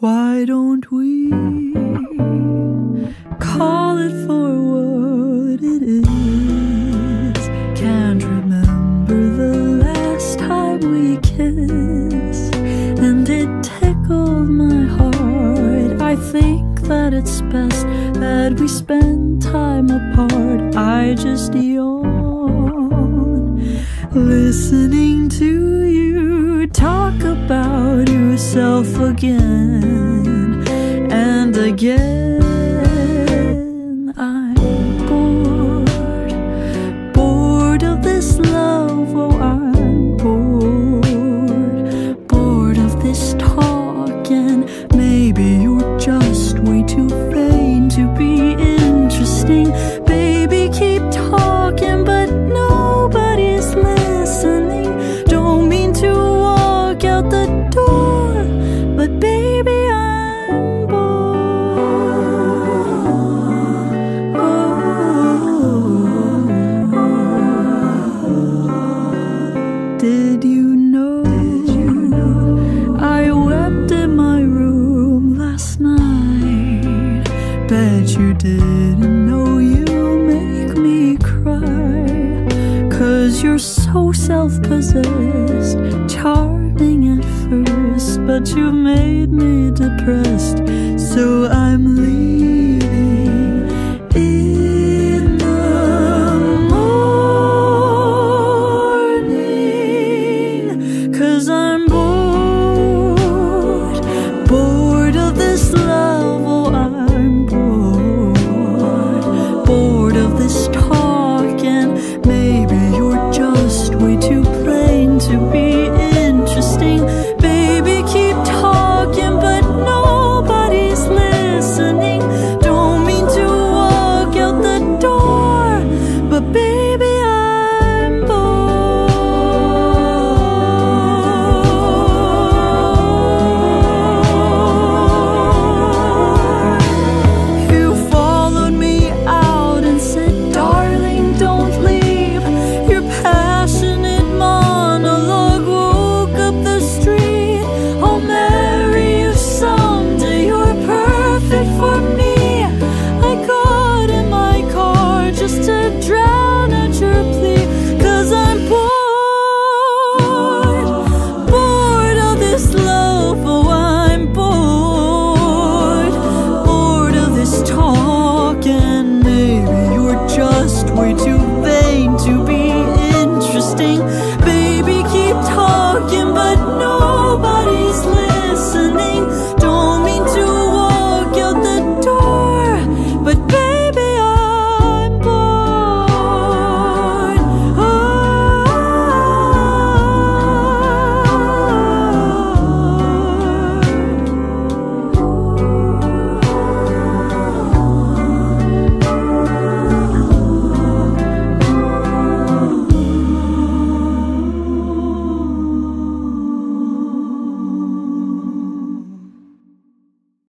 Why don't we call it for what it is? Can't remember the last time we kissed, and it tickled my heart. I think that it's best that we spend time apart. I just yawn, listening to you talk about yourself again. And again, I'm bored, bored of this love. Oh, I'm bored, bored of this talk. And maybe you're just way too vain to be interesting. Baby, keep talking, but nobody's listening. Don't mean to walk out the door, but baby, Did you know I wept in my room last night? Bet you didn't know you make me cry. 'Cause you're so self-possessed, charming at first, but you made me depressed. So I'm leaving.